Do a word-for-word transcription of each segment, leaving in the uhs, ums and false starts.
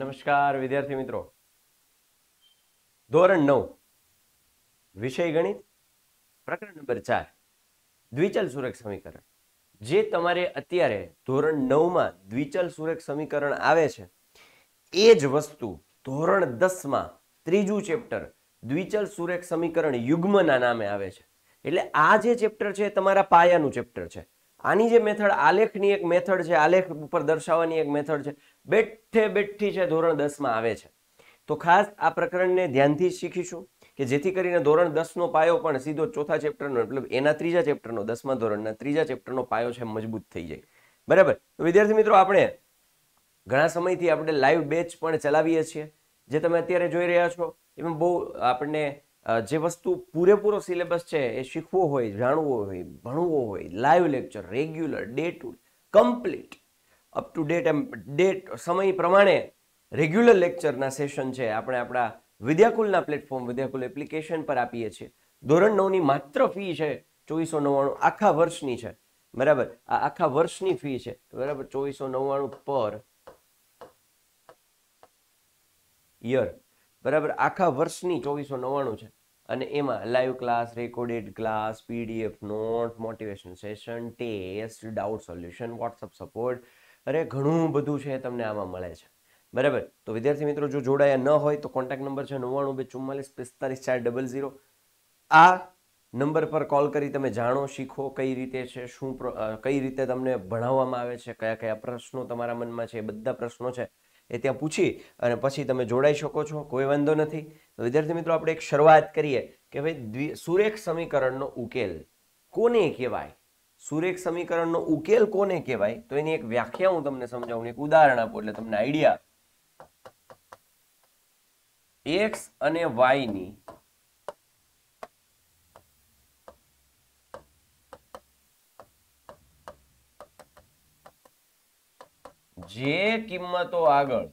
नमस्कार विद्यार्थी मित्रों, धोरण नौ विषय गणित प्रकरण नंबर चार द्विचल सुरेख समीकरण। जे तमारे अत्यारे धोरण नौ मां द्विचल सुरेख समीकरण आवे छे ए ज वस्तु धोरण दस मां त्रीजू चेप्टर द्विचल सुरेख समीकरण युग्म ना नामे आवे छे। एटले आ जे चेप्टर छे तमारा पायानु चेप्टर छे। आनी जे मेथड आलेखनी एक मेथड छे, आलेख पर दर्शावવાની एक मेथड छे, બેઠે બેઠી છે ધોરણ દસ માં આવે છે। તો ખાસ આ પ્રકરણને ધ્યાનથી શીખીશું કે જેથી કરીને ધોરણ દસ નો પાયો પણ સીધો ચોથા ચેપ્ટરનો મતલબ એના ત્રીજા ચેપ્ટરનો દસમા ધોરણના ત્રીજા ચેપ્ટરનો પાયો છે મજબૂત થઈ જાય, બરાબર। તો વિદ્યાર્થી મિત્રો, આપણે ઘણા સમયથી આપણે લાઈવ બેચ પણ ચલાવીએ છીએ, જે તમે અત્યારે જોઈ રહ્યા છો। એમાં બહુ આપણને જે વસ્તુ પૂરેપૂરો સિલેબસ છે એ શીખવો હોય, જાણવો હોય, ભણવો હોય, live lecture regular day to complete up to date એમ ડેટ સમય પ્રમાણે રેગ્યુલર લેક્ચરના સેશન છે આપણે આપણા વિદ્યાકુલના પ્લેટફોર્મ વિદ્યાકુલ એપ્લિકેશન પર આપીએ છીએ। ધોરણ નવની માત્ર ફી છે ચોવીસો નવ્વાણું આખા વર્ષની છે, બરાબર। આ આખા વર્ષની ફી છે, બરાબર, ચોવીસો નવ્વાણું પર યર, બરાબર। આખા વર્ષની ચોવીસો નવ્વાણું છે અને એમાં live class, recorded class, PDF note, motivation session, test, doubt solution, WhatsApp support, અરે ઘણું બધું છે તમને આમાં મળે છે, બરાબર। તો વિદ્યાર્થી મિત્રો, જો જોડાયા ન હોય તો કોન્ટેક્ટ નંબર છે નવ્વાણું બે ચુમ્માલીસ પિસ્તાલીસ ચાર ડબલ ઝીરો। આ નંબર પર કોલ કરી તમે જાણો, શીખો કઈ રીતે છે, શું કઈ રીતે તમને ભણાવવામાં આવે છે, કયા કયા પ્રશ્નો તમારા મનમાં છે, એ બધા પ્રશ્નો છે એ ત્યાં પૂછી અને પછી તમે જોડાઈ શકો છો, કોઈ વાંધો નથી। તો વિદ્યાર્થી મિત્રો, આપણે એક શરૂઆત કરીએ કે ભાઈ સુરેખ સમીકરણનો ઉકેલ કોને કહેવાય? સુરેખ સમીકરણનો ઉકેલ કોને કહેવાય? તો એની એક વ્યાખ્યા હું તમને સમજાવું, એક ઉદાહરણ આપું એટલે તમને આઈડિયા। એક્સ અને વાય ની જે કિંમતો આગળ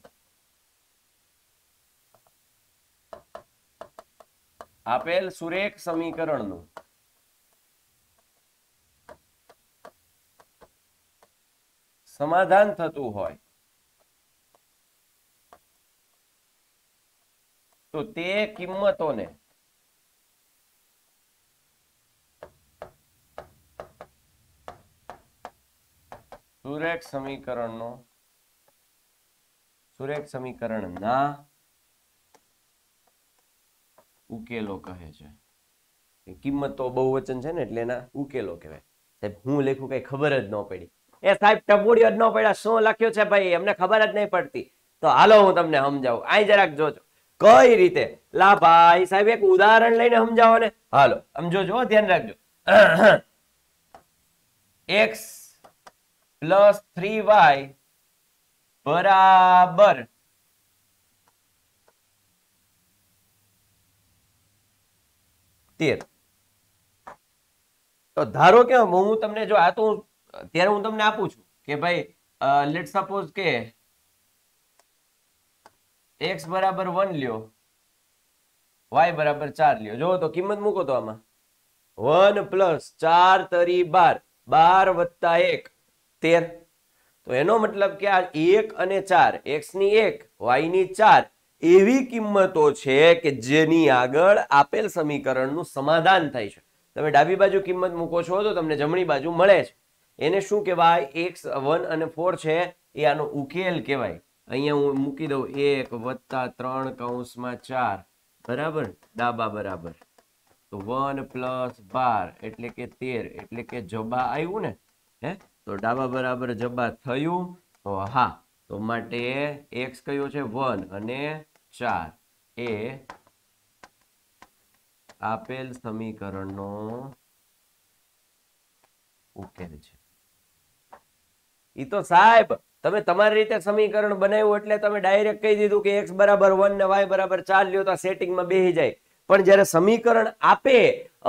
આપેલ સુરેખ સમીકરણનું સમાધાન થતું હોય તો તે કિંમતોને સુરેખ સમીકરણનો સુરેખ સમીકરણના ઉકેલો કહે છે। કિંમતો બહુવચન છે ને એટલે એના ઉકેલો કહેવાય। સાહેબ હું લખું કઈ ખબર જ ન પડી, એ સાહેબ ટપોડીઓ જ ન પડ્યા, શું લખ્યું છે ભાઈ અમને ખબર જ નહીં પડતી। તો હાલો હું તમને સમજાવું, આ જરાક જોજો કઈ રીતે। લા ભાઈ સાહેબ એક ઉદાહરણ લઈને સમજાવો ને, હાલો સમજો જો, ધ્યાન રાખજો। એક્સ પ્લસ થ્રી વાય बराबर तेर। तो धारो के हूँ तमने जो आ तो त्यारे हूँ तमने आपू छू के भाई लेट सपोज के एक्स बराबर वन लियो, वाय बराबर चार लियो। जो तो किंमत मूको तो आमा वन प्लस चार तरी बार, बार वत्ता एक तेर। तो एनो मतलब कि आ एक अने चार, एक्स नी एक वाय नी चार एवी किंमतो छे के जेनी आगळ आपेल समीकरणनुं समाधान थाय छे। तमे डाबी बाजू किंमत मूको छो तो तमने जमणी बाजू मळे छे, एने शुं कहेवाय? एक्स वन अने फोर छे ए आनो उकेल कहेवाय। अहींया हुं मूकी दऊं एक वत्ता त्रण कौंसमां चार, बराबर डाबा बराबर तो वन प्लस बार एटले के तेर, एटले के जबा आव्युं ने, हे तो ડાબા બરાબર જબા થયું। તો હા, તો માટે એક્સ કયો છે वन અને चार એ આપેલ સમીકરણનો ઉકેલ છે। ઈ તો સાહેબ તમે તમારી રીતે સમીકરણ બનાવ્યું એટલે તમે ડાયરેક્ટ કહી દીધું કે x બરાબર वन ને y બરાબર चार લ્યો તો સેટિંગમાં બેહી જાય, પણ જ્યારે સમીકરણ આપે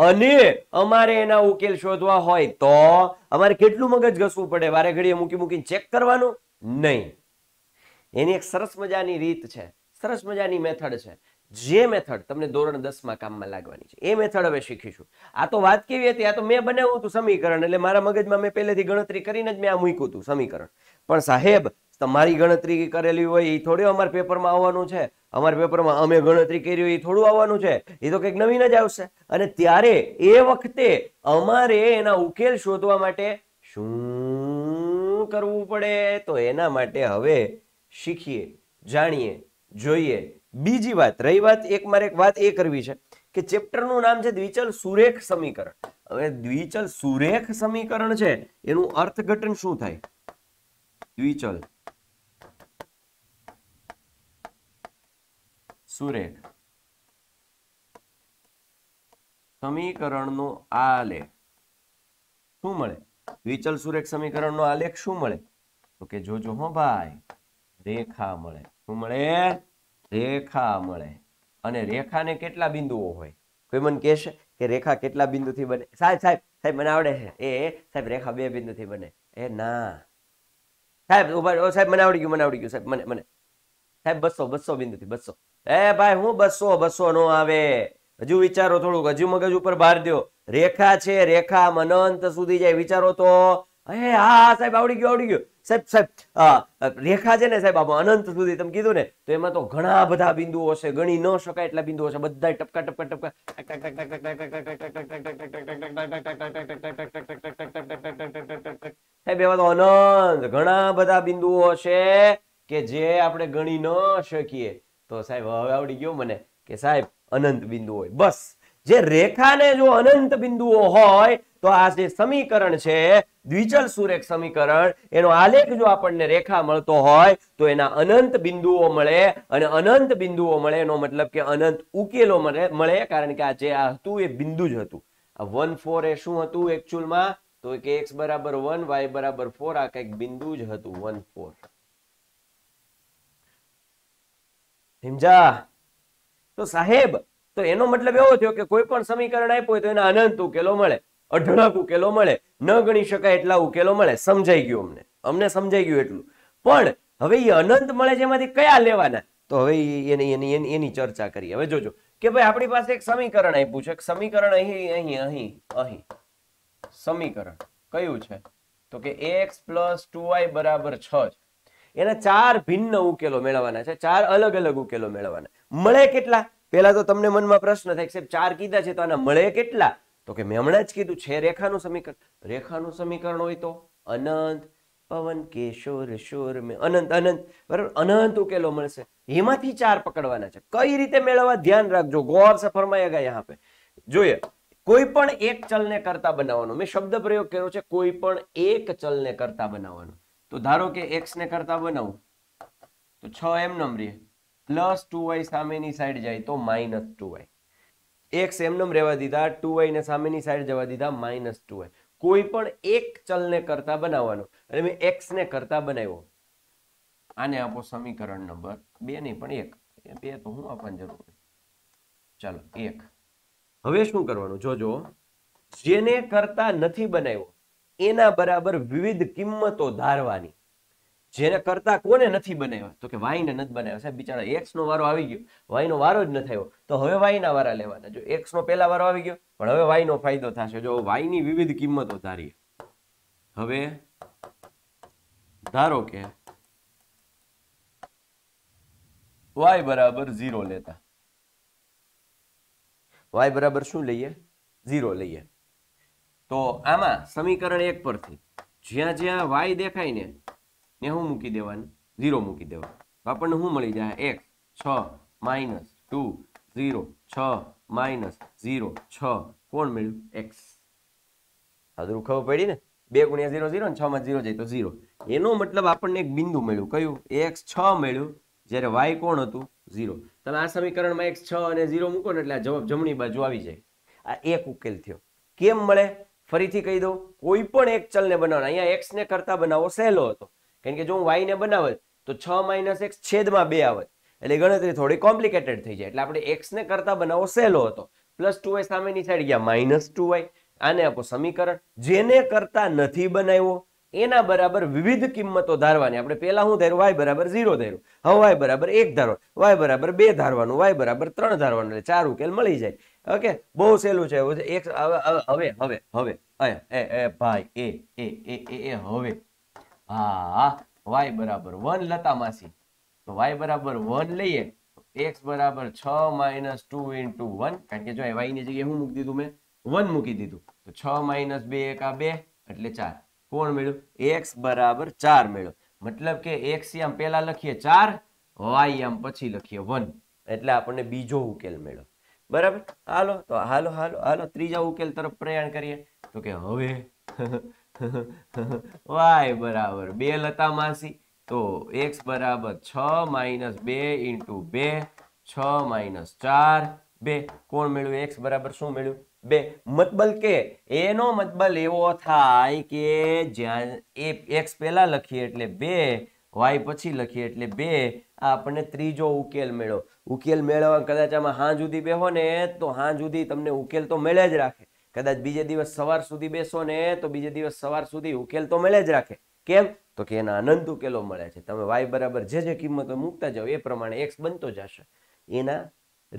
અને અમારે એના ઉકેલ શોધવા હોય તો અમારે કેટલું મગજ ઘસવું પડે, વારે ઘડીએ મૂકી મૂકીને ચેક કરવાનું નહીં। એની એક સરસ મજાની રીત છે, સરસ મજાની મેથડ છે, જે મેથડ તમને ધોરણ દસ માં કામમાં લાગવાની છે, એ મેથડ હવે શીખીશું। આ તો વાત કેવી હતી, આ તો મેં બનાવ્યું હતું સમીકરણ એટલે મારા મગજમાં મેં પહેલેથી ગણતરી કરીને જ મેં આ મૂક્યું હતું સમીકરણ, પણ સાહેબ તમારી ગણતરી કરેલી હોય એ થોડી અમારા પેપરમાં આવવાનું છે, અમારા પેપરમાં અમે ગણતરી કરી હોય એ થોડું આવવાનું છે, એ તો કંઈક નવીન જ આવશે. અને ત્યારે એ વખતે અમારે એના ઉકેલ શોધવા માટે શું કરવું પડે, તો એના માટે હવે શીખીએ, જાણીએ, જોઈએ. બીજી વાત રહી વાત, એક મારે એક વાત એ કરવી છે કે ચેપ્ટરનું નામ છે દ્વિચલ સુરેખ સમીકરણ. હવે દ્વિચલ સુરેખ સમીકરણ છે એનું અર્થઘટન શું થાય? દ્વિચલ સુરેખ સમીકરણનો આલેખ શું મળે? દ્વિચલ સુરેખ સમીકરણનો આલેખ શું મળે? તો કે જોજો હો ભાઈ, રેખા મળે. શું મળે? રેખા મળે. અને રેખાને કેટલા બિંદુઓ હોય? કોઈ મને કહેશે કે રેખા કેટલા બિંદુથી બને? સાહેબ સાહેબ સાહેબ મને આવડે છે. એ સાહેબ રેખા બે બિંદુથી બને. એ ના સાહેબ, ઓ સાહેબ મને આવડી ગયું, મને આવડી ગયું સાહેબ, મને મને સાહેબ બસો બસો બિંદુથી બસો. એ ભાઈ હું બસો બસો નો આવે, હજુ વિચારો થોડુંક, હજુ મગજ ઉપર ભાર દો. રેખા છે, રેખા અનંત સુધી જાય. વિચારો તો, હે હા સાહેબ આવડી ગયો આવડી ગયો સાહેબ સાહેબ રેખા છે ને સાહેબ અનંત સુધી તમે કીધું ને તો એમાં તો ઘણા બધા બિંદુઓ છે, ગણી ન શકાય એટલા બિંદુઓ છે. બધા ટપકા ટપકા ટપકા સાહેબ એમાં તો અનંત ઘણા બધા બિંદુઓ છે કે જે આપણે ગણી ન શકીએ. તો સાહેબ હવે આવડી ગયો મને કે સાહેબ અનંત બિંદુ હોય. બસ, જે રેખાને જો અનંત બિંદુઓ હોય તો આ જે સમીકરણ છે દ્વિચલ સુરેખ સમીકરણ, એનો આલેખ જો આપણને રેખા મળતો હોય તો એના અનંત બિંદુઓ મળે. અને અનંત બિંદુઓ મળે એનો મતલબ કે અનંત ઉકેલો મળે, કારણ કે આ જે આ હતું એ બિંદુ જ હતું. આ વન ફોર એ શું હતું એકચ્યુઅલમાં? તો કે એક્સ બરાબર વન, વાય બરાબર ફોર, આ કઈક બિંદુ જ હતું વન ફોર. સમજા? તો સાહેબ તો એનો મતલબ એવો થયો કે કોઈ પણ સમીકરણ આપ્યું હોય તો એના અનંત ઉકેલો મળે, અઢળક ઉકેલો મળે, ન ગણી શકાય એટલા ઉકેલો મળે. સમજાઈ ગયું અમને? અમને સમજાઈ ગયું એટલું. પણ હવે એ અનંત મળે છે એમાંથી કયા લેવાના, તો હવે એની એની એની ચર્ચા કરીએ. હવે જોજો કે ભાઈ આપણી પાસે એક સમીકરણ આપ્યું છે. સમીકરણ અહીં અહીં અહીં અહીં સમીકરણ કયું છે? તો કે એક્સ પ્લસ ટુ વાય બરાબર છ છે. એના ચાર ભિન્ન ઉકેલો મેળવવાના છે, ચાર અલગ અલગ ઉકેલો મેળવવાના. મળે કેટલા? પેલા તો તમને મનમાં પ્રશ્ન થાય સાહેબ ચાર કીધા છે તો આના મળે કેટલા? તો કે મેં હમણાં જ કીધું છે, રેખાનું સમીકરણ. રેખાનું સમીકરણ હોય તો અનંત પવન કેશોર શોર મે અનંત અનંત બરાબર અનંત ઉકેલો મળશે. એમાંથી ચાર પકડવાના છે. કઈ રીતે મેળવવા ધ્યાન રાખજો. ગોર સે ફરમાયેગા યહાં પે. જોઈએ, કોઈ પણ એક ચલને કરતા બનાવવાનો. મેં શબ્દ પ્રયોગ કર્યો છે કોઈ પણ એક ચલને કરતા બનાવવાનો. તો ધારો કે એક્સ ને કરતા બનાવું તો છ એમ નમ રે, પ્લસ ટુ વાય સામેની સાઈડ જાય તો માઇનસ ટુ વાય. એક્સ એમ નમ રહેવા દીધા, ટુ વાય ને સામેની સાઈડ જવા દીધા, માઇનસ ટુ વાય. કોઈ પણ એક ચલને કરતા બનાવવાનો. એટલે મેં એક્સ ને કરતા બનાવ્યો. આને આપો સમીકરણ નંબર બે, નહીં પણ એક, બે તો હું આપવાની જરૂર નથી. ચાલો એક. હવે શું કરવાનું જોજો, જેને કરતા નથી બનાવ્યો એના બરાબર વિવિધ કિંમતો ધારવાની. જેને કરતા કોને નથી બનાવ્યા? તો કે વાય ને નથી બનાવ્યા. સાહેબ બિચારા એક્સ નો વારો આવી ગયો, વાય નો વારો જ ન થયો, તો હવે વાય ના વારા લેવાના. જો એક્સ નો પહેલા વારો આવી ગયો પણ હવે વાય નો ફાયદો થશે. જો વાય ની વિવિધ કિંમતો ધારીએ. હવે ધારો કે વાય બરાબર ઝીરો લેતા, વાય બરાબર શું લઈએ? ઝીરો લઈએ. તો આમાં સમીકરણ એક પરથી જ્યાં જ્યાં વાય દેખાય ને ને હું મૂકી દેવાનું, ઝીરો મૂકી દેવાનું. આપણને શું મળી જાય? એક છ માઇનસ ટુ ઝીરો છ માઇનસ ઝીરો છ. કોણ મળ્યું? એક્સ. હાજરું ખબર પડી ને? બે ગુણ્યા ઝીરો ઝીરો ને છ માં ઝીરો જાય તો ઝીરો. એનો મતલબ આપણને એક બિંદુ મળ્યું. કયું? એક્સ છ મળ્યું, જ્યારે વાય કોણ હતું? ઝીરો. તમે આ સમીકરણમાં એક્સ છ અને ઝીરો મૂકો ને એટલે આ જવાબ જમણી બાજુ આવી જાય. આ એક ઉકેલ થયો. કેમ મળે? ફરીથી કહી દઉં, કોઈ પણ એક ચલને બનાવવાનો. અહીંયા એક્સ ને કરતા બનાવો સહેલો હતો, કારણ કે જો હું વાય ને બનાવત તો છ માઇનસ એક્સ છેદમાં બે આવત, એટલે ગણતરી થોડી કોમ્પ્લિકેટેડ થઈ જાય. એટલે આપણે એક્સ ને કરતા બનાવો સહેલો હતો. પ્લસ ટુ વાય સામેની સાઈડ ગયા, માઇનસ ટુ વાય. આને આપો સમીકરણ. જેને કરતા નથી બનાવ્યો એના બરાબર વિવિધ કિંમતો ધારવાની. આપણે પહેલા હું ધાર્યું? વાય બરાબર ઝીરો ધાર્યું. હવે વાય બરાબર એક ધારવાનું, વાય બરાબર બે ધારવાનું, વાય બરાબર ત્રણ ધારવાનું, એટલે ચાર ઉકેલ મળી જાય. ઓકે, બહુ સહેલું છે. હવે હવે હવે હવે ભાઈ એ એ એ હવે હા y बराबर वन लता मासी, तो y बराबर वन लઈએ तो x बराबर छ माइनस टू इंटू वन, કારણ કે જો y ની જગ્યાએ હું મૂકી દીધું મેં वन મૂકી દીધું તો छ માઇનસ બે એકા બે એટલે ચાર. કોણ મળ્યું? x બરાબર ચાર મળ્યો. મતલબ કે x આમ પહેલા લખીએ ચાર, y આમ પછી લખીએ वन, એટલે આપણને બીજો ઉકેલ મળ્યો. બરાબર. હાલો તો હાલો હાલો હાલો ત્રીજા ઉકેલ તરફ પ્રયાણ કરીએ. તો કે હવે y बराबर बे लता मासी तो x बराबर छ माइनस बे इंटू बे छ माइनस चार बे. कोण मेळ्યું? x बराबर શું मेळ्યું? बे. मतबल के एनो मतबल एवो थाय के જ્યાં x પહેલા લખીએ એટલે बे, y પછી લખીએ એટલે बे, આપણને ત્રીજો ઉકેલ મેળ્યો. ઉકેલ મેળવવા કદાચ આમાં હા જુદી બેહો ને તો હા જુદી તમને ઉકેલ તો મળે જ રાખે. કદાચ બીજે દિવસ સવાર સુધી બેસો ને તો બીજે દિવસ સવાર સુધી ઉકેલ તો મળે જ રાખે. કેમ? તો કે એના અનંત ઉકેલો મળે છે. તમે y બરાબર જે જે કિંમતો મૂકતા જાવ એ પ્રમાણે x બનતો જશે. એના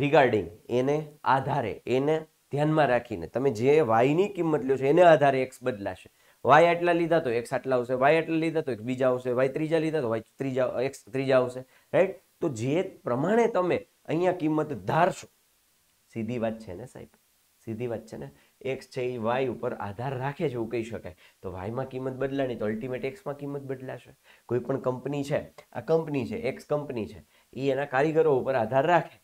રિગાર્ડિંગ, એને આધારે, એને ધ્યાનમાં રાખીને તમે જે y ની કિંમત લ્યો છો એને આધારે x બદલાશે. y આટલા લીધા તો x આટલા આવશે, y આટલા લીધા તો એક બીજા આવશે, y ત્રીજા લીધા તો y ત્રીજા x ત્રીજા આવશે. રાઈટ? તો જે પ્રમાણે તમે અહીંયા કિંમત ધારશો, સીધી વાત છે ને સાહેબ, સીધી વાત છે ને. x છે એ y ઉપર આધાર રાખે છે એવું કહી શકાય. તો y માં કિંમત બદલાણી તો અલ્ટિમેટ x માં કિંમત બદલાશે. કોઈ પણ કંપની છે, આ કંપની છે, x કંપની છે, એ એના કારીગરો ઉપર આધાર રાખે,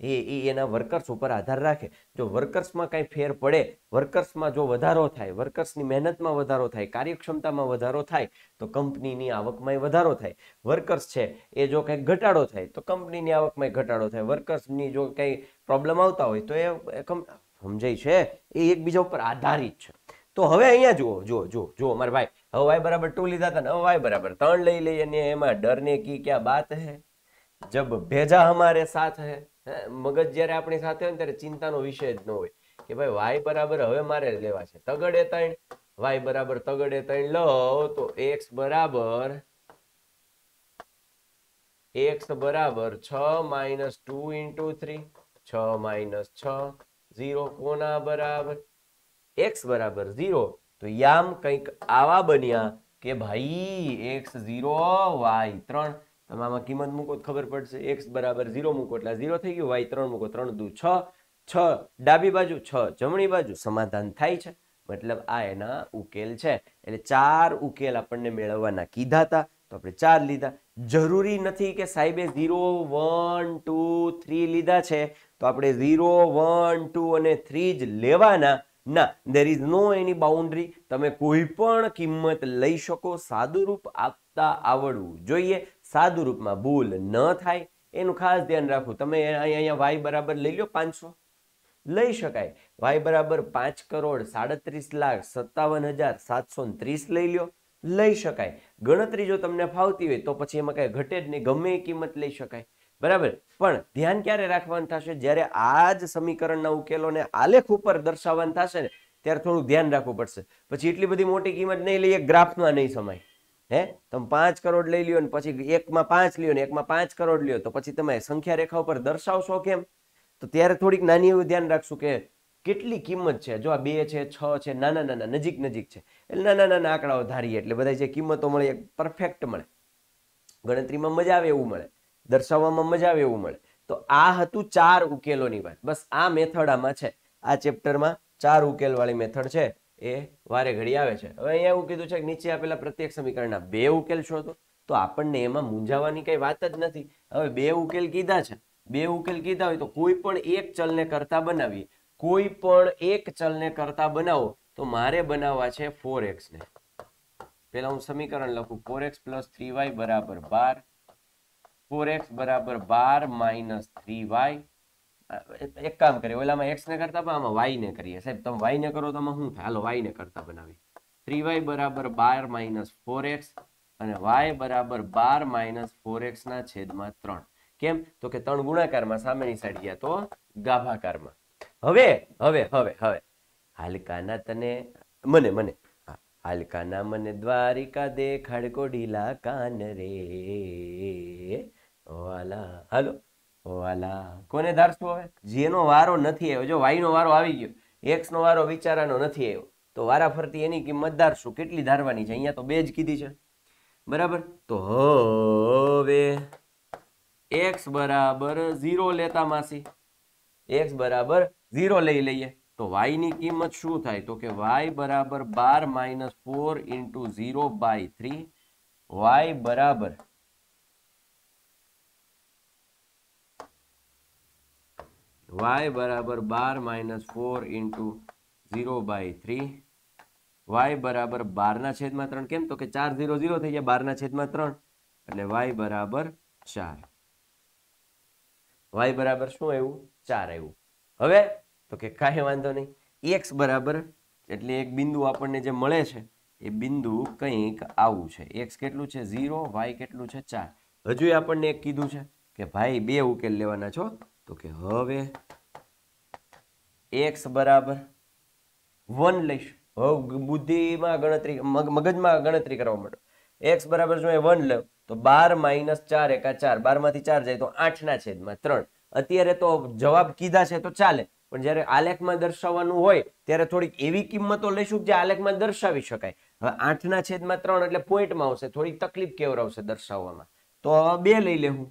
એ એ એના વર્કર્સ ઉપર આધાર રાખે. જો વર્કર્સમાં કાંઈ ફેર પડે, વર્કર્સમાં જો વધારો થાય, વર્કર્સની મહેનતમાં વધારો થાય, કાર્યક્ષમતામાં વધારો થાય તો કંપનીની આવકમાંય વધારો થાય. વર્કર્સ છે એ જો કંઈક ઘટાડો થાય તો કંપનીની આવકમાંય ઘટાડો થાય. વર્કર્સની જો કંઈ પ્રોબ્લેમ આવતા હોય તો એ સમજાય છે, એ એકબીજા ઉપર આધારિત છે. તો હવે અહીંયા જુઓ જુઓ જુઓ જુઓ મારા ભાઈ, હવે વાય બરાબર ટુ લીધા હતા ને હવે વાય બરાબર ત્રણ લઈ લઈએ ને એમાં ડરને કી ક્યાં બાત હે જબ ભેજા હમારે સાથ હે. મગજ જ્યારે આપણી સાથે હોય ને ત્યારે ચિંતાનો વિષય જ ન હોય કે ભાઈ વાય બરાબર હવે મારે લેવા છે તગડે ત્રણ, વાય બરાબર તગડે ત્રણ લઉં તો એક્સ બરાબર એક્સ બરાબર છ માઇનસ ટુ ઇન્ટુ થ્રી, છ માઇનસ છ जीरो कोना बराबर x बराबर जीरो. तो याम कई आवा बनिया के भाई x जीरो y त्रण. तमाम कीमत मूको तो खबर पड़ से. x बराबर जीरो मूको एटले जीरो थी गयो, y त्रण मूको त्रण दू छ, छ डाबी बाजू छ जमणी बाजू समाधान थाय छे. मतलब आ एना उकेल छे. एटले चार उकेल आपणे मेळववाना कीधा हता तो आपणे चार लीधा. जरूरी नहीं कि साहेबे जीरो वन टू थ्री लीधा है तो આપણે ઝીરો વન ટુ અને થ્રી જ લેવાના. ના, દેર ઇઝ નો એની બાઉન્ડ્રી. તમે કોઈ પણ કિંમત લઈ શકો. સાદુરૂપ આપતા આવડવું જોઈએ. સાદુરૂપમાં ભૂલ ન થાય એનું ખાસ ધ્યાન રાખવું. તમે અહીંયા વાય બરાબર લઈ લો પાંચસો, લઈ શકાય. વાય બરાબર પાંચ કરોડ સાડત્રીસ લાખ સત્તાવન હજાર સાતસો ત્રીસ લઈ લો, લઈ શકાય. ગણતરી જો તમને ફાવતી હોય તો પછી એમાં કાંઈ ઘટે જ નહીં, ગમે એ કિંમત લઈ શકાય. બરાબર. પણ ધ્યાન ક્યારે રાખવાનું થશે? જ્યારે આ જ સમીકરણના ઉકેલોને આલેખ ઉપર દર્શાવવાનું થશે ને ત્યારે થોડું ધ્યાન રાખવું પડશે. પછી એટલી બધી મોટી કિંમત નહીં લઈએ, ગ્રાફમાં નહીં સમાય. હે, તમે પાંચ કરોડ લઈ લ્યો ને પછી એકમાં પાંચ લ્યો ને એકમાં પાંચ કરોડ લ્યો તો પછી તમે સંખ્યા રેખા ઉપર દર્શાવશો કેમ? તો ત્યારે થોડીક નાની એવું ધ્યાન રાખશું કે કેટલી કિંમત છે. જો આ બે છે, છ છે, નાના નાના નજીક નજીક છે એટલે નાના નાના આંકડાઓ ધારીએ એટલે બધા જે કિંમતો મળે પરફેક્ટ મળે, ગણતરીમાં મજા આવે એવું મળે, દર્શાવવામાં મજા આવે એવું મળે. તો આ હતું ચાર ઉકેલોની વાત. બસ આ મેથડ આમાં છે. આ ચેપ્ટરમાં ચાર ઉકેલ વાળી મેથડ છે, એ વારે ઘડી આવે છે. હવે અહીંયા એવું કીધું છે કે નીચે આપેલા પ્રત્યેક સમીકરણના બે ઉકેલ શોધો. તો આપણને એમાં મૂંઝાવાની કઈ વાત જ નથી. હવે બે ઉકેલ કીધા છે, બે ઉકેલ કીધા હોય તો કોઈ પણ એક ચલને કરતા બનાવીએ. કોઈ પણ એક ચલને કરતા બનાવો તો મારે બનાવવા છે ફોર એક્સ ને. પેલા હું સમીકરણ લખું. Four x plus three y બરાબર બાર. फोर एक्स बराबर बार माइनस थ्री वाई. एक काम करें, ओला में एक्स ने करता बना, आमा वाई ने करिए. साहब तुम वाई ने करो तो मैं हूँ था. हलो वाई ने करता बनावी. थ्री वाई बराबर बार माइनस फोर एक्स अने वाई बराबर बार माइनस फोर एक्स ना छेद में त्रण. केम तो के त्रण गुणाकार में सामेनी साइड गया तो गाभाकार में. हवे हवे हवे हवे हलकाना तने मने मने हलकाना मने द्वारिका देखाड को ढीला कान रे वाला. हलो वाला કોને ધારશું હવે? જેનો વારો નથી આવ્યો. જો વાય નો વારો આવી ગયો, એક્સ નો વારો વિચારવાનો નથી આવ્યો, તો વારા ફરતી એની કિંમત ધારશું. કેટલી ધારવાની છે? અહીંયા તો બે જ કીધી છે. बराबर। तो हवे एक्स बराबर जीरो लेता मासी, एक्स बराबर जीरो लई लईए तो वाई ની કિંમત શું થાય તો કે વાય બરાબર બાર minus four into zero by three, y બરાબર વાય બરાબર બાર minus four into zero by three, y બરાબર બારના છેદમાં ત્રણ કેમ તો કે ચાર ઝીરો ઝીરો થઈ જાય બારના છેદમાં ત્રણ એટલે વાય બરાબર ચાર, વાય બરાબર શું આવ્યું ચાર આવ્યું। હવે तो के काई वांधो नहीं, एक्स बराबर एटले एक बिंदु आपने जे मळे छे ए बिंदु कंईक आवुं छे, एक्स केटलुं छे जीरो वाई केटलुं छे चार। हजू आपने एक कीधुं छे के भाई बे उकेल लेवाना छो तो के हवे एक्स बराबर वन लईश, हवे बुद्धिमां गणतरी मगजमां गणतरी करवा मांडो, एक्स बराबर जो वन लो तो बार माइनस चार एका चार, बार मांथी चार जाए तो आठ ना छेदमां त्रण। अत्यारे तो जवाब कीधा छे तो चाले पण ज्यारे आलेखमां दर्शाववानुं होय त्यारे थोडीक एवी किंमतो लईशुं के जे आलेखमां दर्शावी शकाय। हवे आठना छेदमां त्रण एटले पॉइंटमां आवशे, थोड़ी तकलीफ केवरावशे दर्शाववामां तो बे लई लेहुं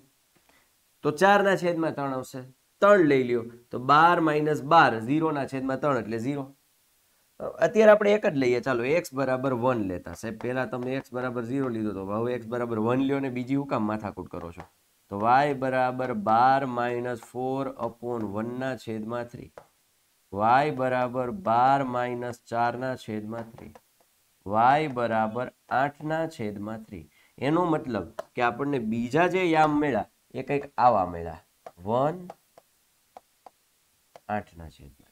तो चारना छेदमां त्रण आवशे, त्रण लई ल्यो तो बार माइनस बार जीरोना छेदमां त्रण एटले जीरो। अत्यारे आपणे एक ज लईए चालो एक्स बराबर वन लेता, साहेब पहेला तमे एक्स बराबर जीरो लीधो तो हवे एक्स बराबर वन ल्यो ने बीजी हुकाम माथाकूट करो छो तो y बराबर बार माइनस फोर अपॉन वन ना छेद में थ्री, y बराबर बार माइनस चार ना छेद में थ्री, y बराबर आठ ना छेद में थ्री। एनो मतलब कि आपने बीजा जे याम मेला ये कईक आवा मेला वन आठ ना छेद में।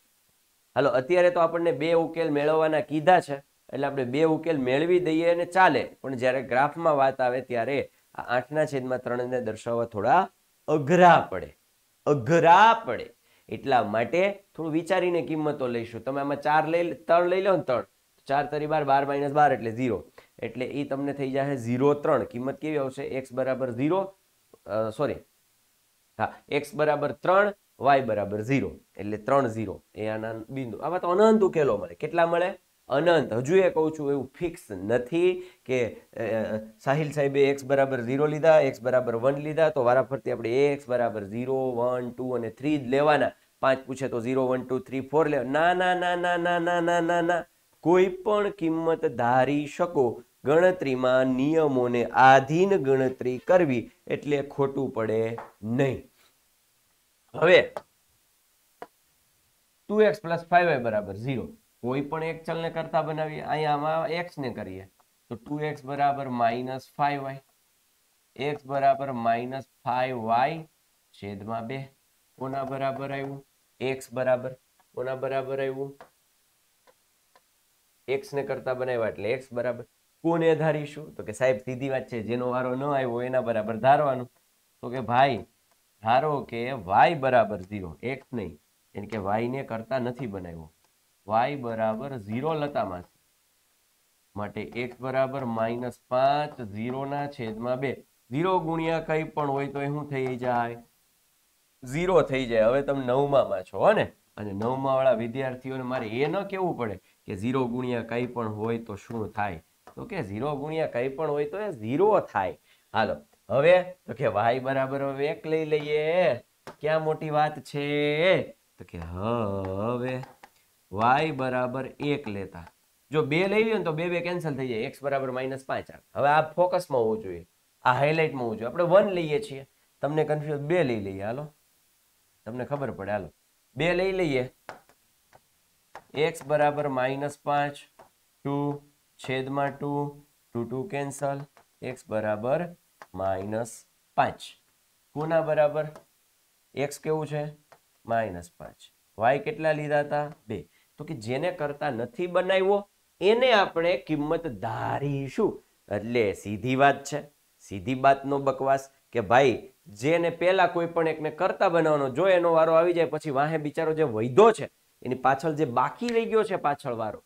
हलो अत्यारे तो आपने बे उकेल मेळववाना कीधा छे एटले आपणे बे उकेल मेळवी दईए ने चाले, पण ज्यारे ग्राफ में वात आवे त्यारे आठना छेदमां त्रण ने दर्शाववा थोड़ा अघरा पड़े, अघरा पड़े एटला माटे थोडुं विचारीने किंमतो लईशुं। तमे आमां चार लई त्रण लई लो ने त्रण चार तरी बार, बार माइनस बार एटले जीरो एटले ई तमने थई जाशे जीरो त्रण, किंमत केवी आवशे एक्स बराबर जीरो सॉरी हाँ एक्स बराबर त्रण वाय बराबर जीरो एटले त्रण जीरो ए आना बिंदु। आवा तो अनंत उकेलो मळे, केटला मळे अनंत। हजू ए कहू छू एवं फिक्स नहीं कि साहिल साहेबे एक्स बराबर जीरो लीधा एक्स बराबर वन लीधा तो वारा फरती आपणे एक्स बराबर जीरो वन टू और थ्री ज लेवाना, पांच पूछे तो zero one two three four ले ना ना ना ना ना ना ना ना ना कोईपण किंमत धारी शको, गणतरी में नियमों ने आधीन गणतरी करवी एटले खोटू पड़े नहीं। हवे two x plus five y बराबर जीरो कोई पण एक चल ने करता बनावी, आया आमां एक्स ने करिए तो टू एक्स बराबर माइनस फाइव वाई, एक्स बराबर माइनस फाइव वाई छेदमां बे कोना बराबर आव्युं एक्स बराबर कोना बराबर आव्युं एक्स ने करता बनाव्या એટલે एक्स बराबर कोने धारीशुं तो के साहेब सीधी वात छे जेनो वारो न आव्यो एना बराबर धारवानुं तो के भाई धारो के वाय बराबर जीरो, एक्स नहीं એટલે કે वाय ने करता नहीं बनाव्यो y बराबर जीरो लता माटे x बराबर माइनस पांच जीरो ना छेद में बे जीरो गुणिया कई पण होय तो शुं थई जाय जीरो थई जाय। हवे तमे नवमा मां छो हो ने अने नवमा वाळा विद्यार्थीओने मारे ए न केवुं पड़े के जीरो गुणिया कई पण होय तो शुं थाय तो के जीरो गुणिया कई पण होय तो ए जीरो थाय। हालो हवे तो के y बराबर हवे एक लई लईए, क्या मोटी वात छे तो के हवे y बराबर एक लेता जो बे लई तो बे बे कैंसल थी जाए x बराबर माइनस पांच। हवे आ फोकस में होवुं जोईए, आ हाईलाइट में होवुं जोईए। आपणे वन लईए छीए तमने कन्फ्यूज बे लई लईए हालो तमने खबर पड़े हालो बे लई लईए x बराबर माइनस पांच टू छेद में two two two cancel x बराबर माइनस पांच कोना बराबर x केवुं छे माइनस पांच y केटला लीधा था बे तो कि जेने करता नथी बनाव्यो एने आपणे किंमत धारीशुं एटले सीधी वात छे सीधी वातनो बकवास के भाई जेने पहेला कोई पण एकने करता बनावनो जो एनो वारो आवी जाए पछी वाहे बिचारो जे वैदो छे एनी पाछळ जे बाकी रही गयो छे पाछळ वारो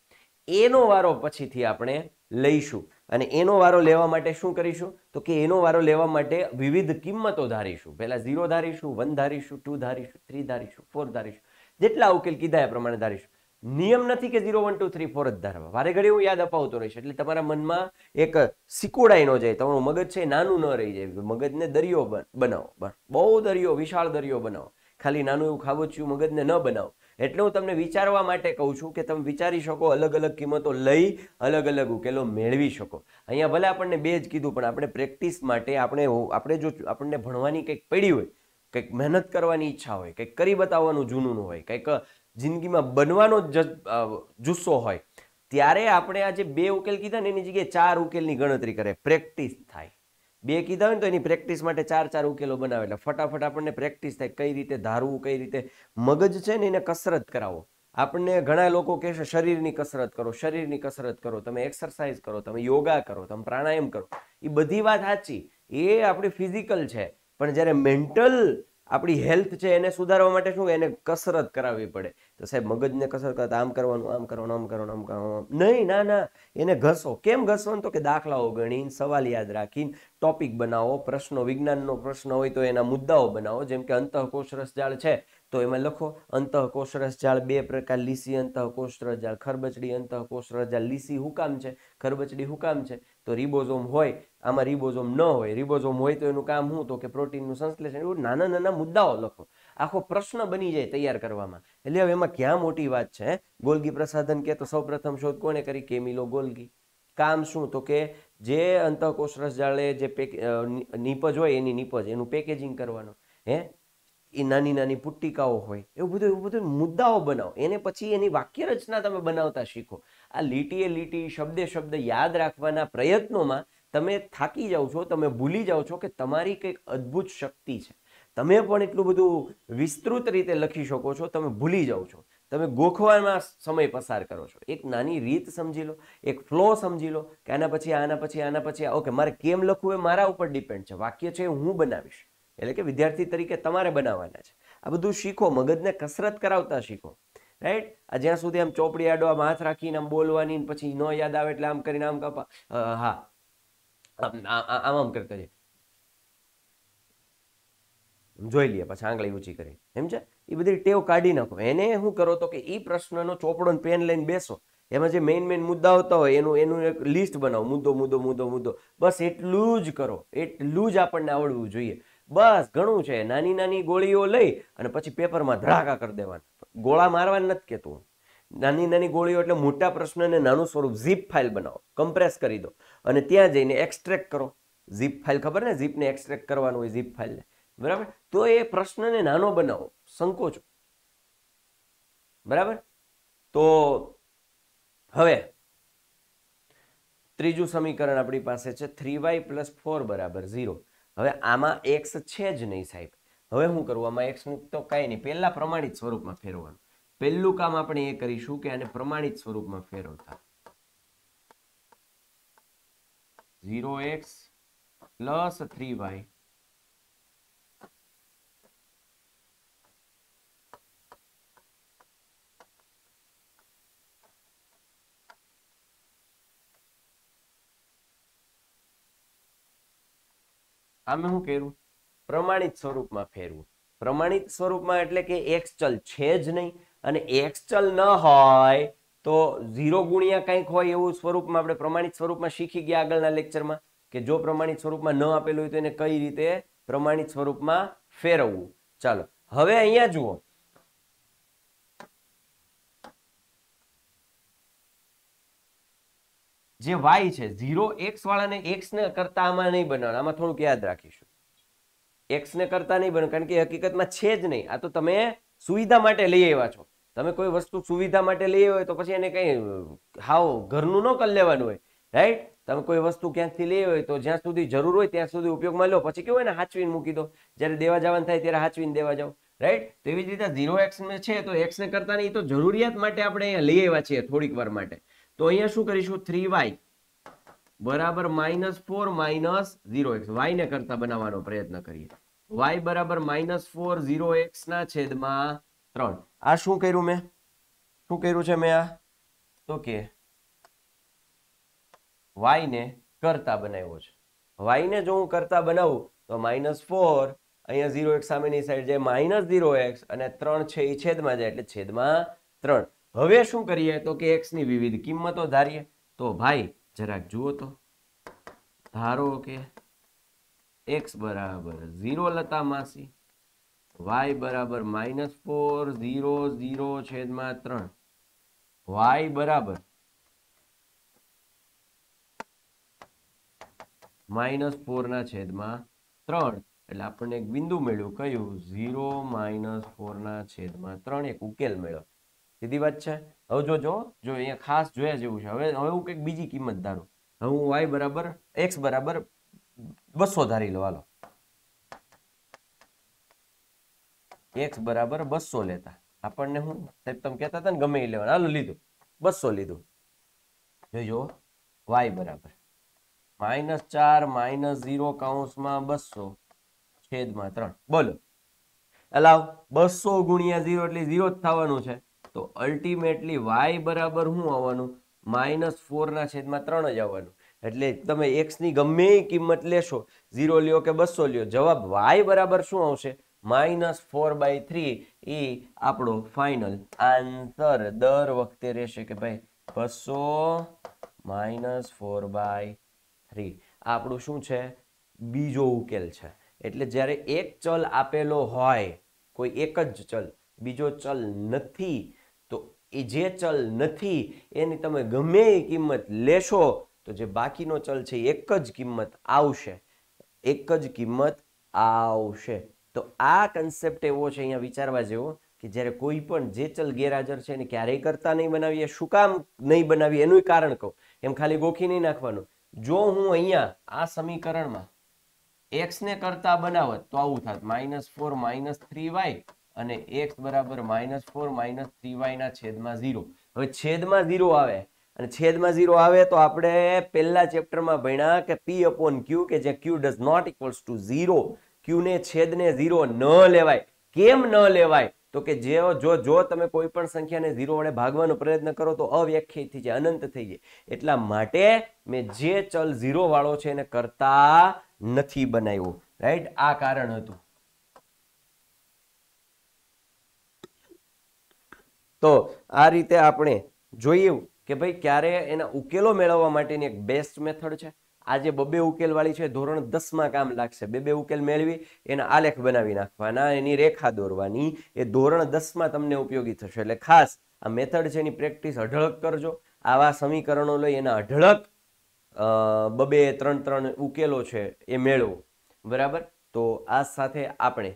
एनो वारो पछीथी आपणे लईशुं अने एनो वारो लेवा माटे शुं करीशुं तो के एनो वारो लेवा माटे विविध किंमतो धारीशुं। पहेला जीरो धारीशुं, वन धारीशुं, टू धारीशुं, थ्री धारीशुं, फोर धारीशुं, जेटला उकेल कीधा ए प्रमाणे धारीशुं નિયમ નથી કે zero one two three four જ ધારવા. વારે ઘડી હું યાદ અપાવતો રહીશ એટલે તમારા મનમાં એક સિકોડાઈ નો જાય, તમારું મગજ છે નાનું ન રહી જાય. મગજને દરિયો બનાવો, બહુ દરિયો, વિશાળ દરિયો બનાવો. ખાલી નાનું એવું ખાબોચ્યું મગજને ન બનાવો. એટલે હું તમને વિચારવા માટે કહું છું કે તમે વિચારી શકો, અલગ અલગ કિંમતો લઈ અલગ અલગ ઉકેલો મેળવી શકો. અહીંયા ભલે આપણને બે જ કીધું, પણ આપણે પ્રેક્ટિસ માટે આપણે આપણે જો આપણને ભણવાની કંઈક પડી હોય, કંઈક મહેનત કરવાની ઈચ્છા હોય, કંઈક કરી બતાવવાનું જૂનું હોય, કંઈક જિંદગીમાં બનવાનો જુસ્સો હોય, ત્યારે આપણે આજે બે ઉકેલ કીધા ને એની જગ્યાએ ચાર ઉકેલની ગણતરી કરે, પ્રેક્ટિસ થાય. બે કીધા હોય ને તો એની પ્રેક્ટિસ માટે ચાર ચાર ઉકેલો બનાવે એટલે ફટાફટ આપણને પ્રેક્ટિસ થાય, કઈ રીતે ધારવું, કઈ રીતે મગજ છે ને એને કસરત કરાવો. આપણને ઘણા લોકો કહેશે શરીરની કસરત કરો, શરીરની કસરત કરો, તમે એક્સરસાઇઝ કરો, તમે યોગા કરો, તમે પ્રાણાયામ કરો. એ બધી વાત સાચી, એ આપણી ફિઝિકલ છે, પણ જ્યારે મેન્ટલ આપણી હેલ્થ છે એને સુધારવા માટે શું એને કસરત કરાવવી પડે. તો સાહેબ મગજને કસરત કરતા આમ કરવાનું, આમ કરવાનું, આમ કરવાનું, આમ કરવાનું નહીં, ના ના, એને ઘસો. કેમ ઘસવાનું? તો કે દાખલાઓ ગણીને, સવાલ યાદ રાખીને, ટોપિક બનાવો, પ્રશ્નો, વિજ્ઞાનનો પ્રશ્ન હોય તો એના મુદ્દાઓ બનાવો. જેમ કે અંતઃકોષ રસજાળ છે તો એમાં લખો અંતઃકોષ રસજાળ બે પ્રકાર, લીસી અંતઃકોષ રસજાળ, ખરબચડી અંતઃકોષ રસજાળ. લીસી હુકામ છે, ખરબચડી હુકામ છે. તો રિબોઝોમ હોય, આમાં રિબોઝોમ ન હોય. રિબોઝોમ હોય તો એનું કામ શું? તો કે પ્રોટીનનું સંશ્લેષણ. એવું નાના નાના મુદ્દાઓ લખો, આખો પ્રશ્ન બની જાય તૈયાર કરવામાં. એટલે હવે એમાં ક્યાં મોટી વાત છે. ગોલ્ગી પ્રસાધન કે તો સૌ પ્રથમ શોધ કોને કરી? Camillo Golgi. કામ શું? તો કે જે અંતઃકોષ રસજાળે જે નીપજ હોય એની નીપજ, એનું પેકેજિંગ કરવાનું. હે, એ નાની નાની પુટ્ટિકાઓ હોય, એવું બધું એવું બધું મુદ્દાઓ બનાવો. એને પછી એની વાક્ય રચના તમે બનાવતા શીખો. આ લીટીએ લીટી, શબ્દે શબ્દ યાદ રાખવાના પ્રયત્નોમાં તમે થાકી જાઓ છો, તમે ભૂલી જાઓ છો કે તમારી કંઈક અદ્ભુત શક્તિ છે. તમે પણ એટલું બધું વિસ્તૃત રીતે લખી શકો છો, તમે ભૂલી જાઓ છો. તમે ગોખવામાં સમય પસાર કરો છો. એક નાની રીત સમજી લો, એક ફ્લો સમજી લો કે આના પછી આના પછી આના પછી ઓકે મારે કેમ લખવું એ મારા ઉપર ડિપેન્ડ છે. વાક્ય છે હું બનાવીશ, એટલે કે વિદ્યાર્થી તરીકે તમારે બનાવવાના છે. આ બધું શીખો, મગજને કસરત કરાવતા શીખો, રાઈટ? આ જ્યાં સુધી આમ ચોપડી આડવામાં હાથ રાખીને આમ બોલવાની, પછી ન યાદ આવે એટલે આમ કરીને આમ કપા, હા આમ આમ કરતા જઈએ, જોઈ લઈએ, પછી આંગળી ઊંચી કરી, એમ છે. એ બધી ટેવ કાઢી નાખો. એને શું કરો તો કે એ પ્રશ્નનો ચોપડો ને પેન લઈને બેસો. એમાં જે મેઇન મેઇન મુદ્દા આવતા હોય એનું એનું એક લિસ્ટ બનાવો. મુદ્દો મુદ્દો મુદ્દો મુદ્દો, બસ એટલું જ કરો, એટલું જ આપણને આવડવું જોઈએ, બસ ઘણું છે. નાની નાની ગોળીઓ લઈ અને પછી પેપરમાં ધડાકા કરી દેવાના. ગોળા મારવાના નથી કહેતું, નાની નાની ગોળીઓ એટલે મોટા પ્રશ્નને નાનું સ્વરૂપ ઝીપ ફાઇલ બનાવો, કમ્પ્રેસ કરી દો અને ત્યાં જઈને એક્સ્ટ્રેક્ટ કરો. ઝીપ ફાઇલ ખબર ને, ઝીપને એક્સ્ટ્રેક્ટ કરવાનું હોય, ઝીપ ફાઇલને, બરાબર? તો એ પ્રશ્નને નાનો બનાવો, સંકોચો, બરાબર? તો હવે ત્રીજું સમીકરણ આપણી પાસે છે, થ્રી વાય પ્લસ ફોર બરાબર ઝીરો. હવે આમાં એક્સ છે જ નહીં સાહેબ. હવે શું કરવું? આમાં એક્સ તો કાંઈ નહીં, પહેલાં પ્રમાણિત સ્વરૂપમાં ફેરવવાનું. પહેલું કામ આપણે એ કરીશું કે આને પ્રમાણિત સ્વરૂપમાં ફેરવતા zero x plus three y આમે શું કર્યું? પ્રમાણિત સ્વરૂપમાં ફેરવું. પ્રમાણિત સ્વરૂપમાં એટલે કે એક્સ ચલ છે જ નહીં, અને એક્સ ચલ ન હોય તો ઝીરો ગુણ્યા કંઈક હોય એવું સ્વરૂપમાં આપણે પ્રમાણિત સ્વરૂપમાં શીખી ગયા આગળના લેક્ચરમાં કે જો પ્રમાણિત સ્વરૂપમાં ન આપેલું હોય તો એને કઈ રીતે પ્રમાણિત સ્વરૂપમાં ફેરવવું. ચાલો હવે અહીંયા જુઓ, જે વાય છે ઝીરો એક્સ વાળાને એક્સ ને કરતા આમાં નહીં બનાવવાનું. આમાં થોડુંક યાદ રાખીશું, એક્સ ને કરતા નહીં બનાવ, કારણ કે હકીકતમાં છે જ નહીં. આ તો તમે સુવિધા માટે લઈ આવ્યા છો. તમે કોઈ વસ્તુ સુવિધા માટે લઈ આવ્યા હોય તો પછી એને કઈ હાવ ઘરનું ન કરી લેવાનું હોય, રાઈટ? તમે કોઈ વસ્તુ ક્યાંકથી લઈ હોય તો જ્યાં સુધી જરૂર હોય ત્યાં સુધી ઉપયોગમાં લો, પછી કેવું હોય ને હાચવીને મૂકી દો. જ્યારે દેવા જવાનું થાય ત્યારે હાચવીને દેવા જાવ, રાઈટ? તો એવી જ રીતે ઝીરો એક્સ છે તો એક્સ ને કરતા નહીં, તો જરૂરિયાત માટે આપણે અહીંયા લઈ આવ્યા છીએ થોડીક વાર માટે. તો અહીંયા શું કરીશું? થ્રી વાય બરાબર minus four minus zero x. Y ને કરતા બનાવવાનો પ્રયત્ન કરીએ. વાય બરાબર માઇનસ ફોર ઝીરો એક્સ ના છેદમાં ત્રણ. આ શું કર્યું મેં? શું કર્યું છે મેં? આ તો કે વાય ને કરતા બનાવ્યો છે. વાય ને જો હું કરતા બનાવું તો માઇનસ ફોર, અહીંયા ઝીરો એક્સ સામેની સાઈડ જાય માઇનસ ઝીરો એક્સ, અને ત્રણ છે એ છેદમાં જાય એટલે છેદમાં ત્રણ. હવે શું કરીએ તો કે x ની વિવિધ કિંમતો ધારીએ. તો ભાઈ જરાક જુઓ તો ધારો કે x બરાબર ઝીરો લતા માસી, y બરાબર માઇનસ ફોર ઝીરો ઝીરો છેદમાં ત્રણ, y બરાબર માઇનસ ફોર ના છેદમાં ત્રણ. એટલે આપણને એક બિંદુ મળ્યું, કયું? ઝીરો માઇનસ ફોર ના છેદમાં ત્રણ. એક ઉકેલ મળ્યો. સીધી વાત છે. હવે જો જો જો અહીંયા ખાસ જોયા જેવું છે. હવે હવે હું કંઈક બીજી કિંમત ધારું. હવે હું વાય બરાબર એક્સ બરાબર બસો ધારી લો. હાલો એક્સ બરાબર બસો લેતા આપણને હું સાહેબ તમે કહેતા હતા ને ગમે એ લેવાનું, હાલો લીધું બસો લીધું. જોઈજો વાય બરાબર માઇનસ ચાર માઇનસ ઝીરો કાઉન્સમાં બસો છેદમાં ત્રણ. બોલો અલાવ બસો ગુણ્યા ઝીરો એટલે ઝીરો જ થવાનું છે. તો અલ્ટિમેટલી વાય બરાબર શું આવવાનું? માઇનસ ફોર ના છેદમાં ત્રણ જ આવવાનું. એટલે તમે એક્સની ગમે કિંમત લેશો, ઝીરો લ્યો કે બસો લ્યો, જવાબ વાય બરાબર શું આવશે? Minus four by three. એ આપણો ફાઇનલ આન્સર દર વખતે રહેશે કે ભાઈ બસો માઇનસ ફોર બાય થ્રી. આપણું શું છે? બીજો ઉકેલ છે. એટલે જ્યારે એક ચલ આપેલો હોય, કોઈ એક જ ચલ, બીજો ચલ નથી, તો એ જે ચલ નથી એની તમે ગમે એ કિંમત લેશો તો જે બાકીનો ચલ છે એક જ કિંમત આવશે, એક જ કિંમત આવશે. તો આ કન્સેપ્ટ એવો છે અહીંયા વિચારવા જેવો કે જ્યારે કોઈ પણ જે ચલ ગેરહાજર છે એને ક્યારેય કરતા નહીં બનાવીએ. શું કામ નહીં બનાવીએ એનું કારણ કહું, એમ ખાલી ગોખી નહીં નાખવાનું. જો હું અહીંયા આ સમીકરણમાં x ને કરતા બનાવત તો આવું થાત minus four minus three y અને x બરાબર minus four minus three y ના છેદમાં ઝીરો. હવે છેદમાં ઝીરો આવે અને છેદમાં ઝીરો આવે તો આપણે પહેલા ચેપ્ટરમાં ભણ્યા કે p અપોન q, કે જે q does not equals to zero. q ને છેદને ઝીરો ન લેવાય. કેમ ન લેવાય? તો કે જે જો જો તમે કોઈ પણ સંખ્યાને ઝીરો વડે ભાગવાનો પ્રયત્ન કરો તો અવ્યાખ્યાયિત થઈ જાય, અનંત થઈ જાય. એટલા માટે મેં જે ચલ ઝીરો વાળો છે એને કરતા નથી બનાવ્યો. રાઈટ, આ કારણ હતું. તો આ રીતે આપણે જોયું કે ભાઈ ક્યારે એના ઉકેલો મેળવવા માટેની એક બેસ્ટ મેથડ છે. આજે બબે ઉકેલ વાળી છે, ધોરણ દસ માં કામ લાગશે. બે બે ઉકેલ મેળવી એના આલેખ બનાવી નાખવાના, એની રેખા દોરવાની, એ ધોરણ દસ માં તમને ઉપયોગી થશે. એટલે ખાસ આ મેથડ છે એની પ્રેક્ટિસ અઢળક કરજો. આવા સમીકરણો લઈ એના અઢળક બબે ત્રણ ત્રણ ઉકેલો છે એ મેળવો. બરાબર, તો આ સાથે આપણે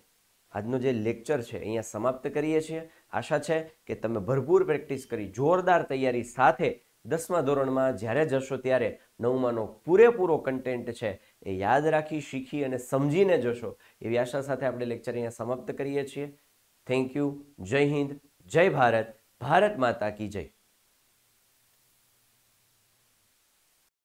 આજનો જે લેક્ચર છે અહીંયા સમાપ્ત કરીએ છીએ. આશા છે કે તમે ભરપૂર પ્રેક્ટિસ કરી જોરદાર તૈયારી સાથે દસમા ધોરણમાં જ્યારે જશો ત્યારે નવમાનો પૂરેપૂરો કન્ટેન્ટ છે એ યાદ રાખી, શીખી અને સમજીને જશો એવી આશા સાથે આપણે લેક્ચર અહીંયા સમાપ્ત કરીએ છીએ. Thank you. જય હિન્દ, જય ભારત, ભારત માતા કી જય.